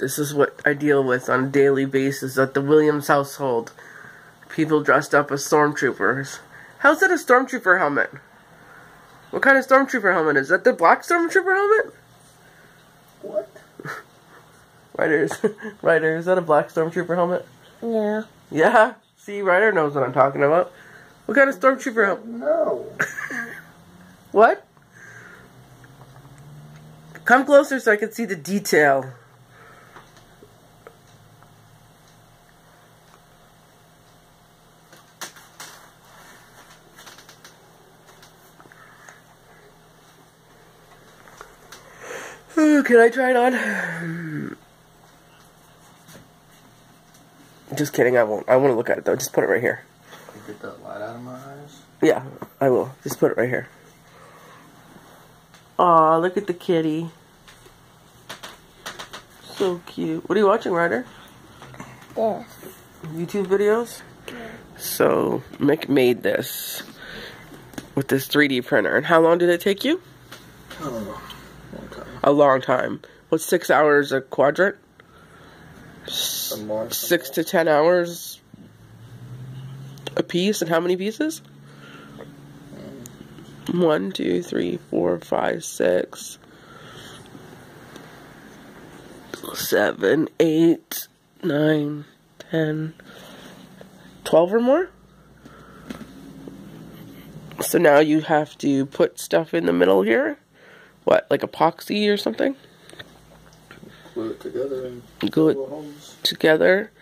This is what I deal with on a daily basis at the Williams household. People dressed up as stormtroopers. How's that a stormtrooper helmet? What kind of stormtrooper helmet is that? The black stormtrooper helmet? What? Ryder, is that a black stormtrooper helmet? Yeah. Yeah? See, Ryder knows what I'm talking about. What kind of stormtrooper helmet? No. What? Come closer so I can see the detail. Ooh, can I try it on? Just kidding, I won't. I want to look at it though. Just put it right here. Can you get that light out of my eyes? Yeah, I will. Just put it right here. Aw, look at the kitty. So cute. What are you watching, Ryder? This. YouTube videos? Yeah. So, Mick made this with this 3D printer. And how long did it take you? I don't know. A long time. What's 6 hours a quadrant? 6 to 10 hours a piece. And how many pieces? 1, 2, 3, 4, 5, 6, 7, 8, 9, 10, 12 or more? So now you have to put stuff in the middle here. What, like epoxy or something? Glue it together and glue it together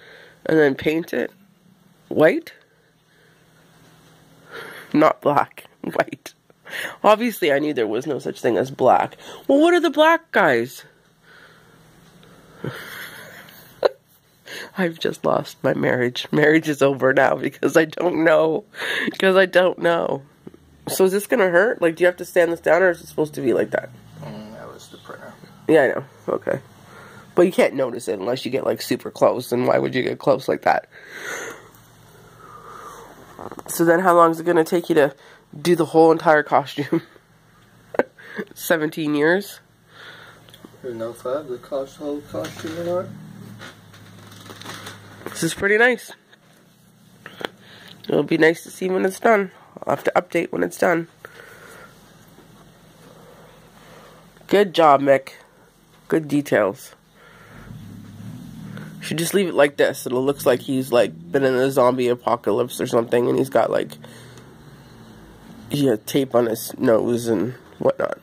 and then paint it white? Not black, white. Obviously I knew there was no such thing as black. Well, what are the black guys? I've just lost my marriage. Marriage is over now because I don't know. Because I don't know. So is this going to hurt? Like, do you have to stand this down, or is it supposed to be like that? That was the printer. Yeah, I know. Okay. But you can't notice it unless you get, like, super close, and why would you get close like that? So then how long is it going to take you to do the whole entire costume? 17 years? There's no fab that cost the whole costume in art. This is pretty nice. It'll be nice to see when it's done. I'll have to update when it's done. Good job, Mick. Good details. Should just leave it like this. It looks like he's like been in a zombie apocalypse or something, and he's got like tape on his nose and whatnot.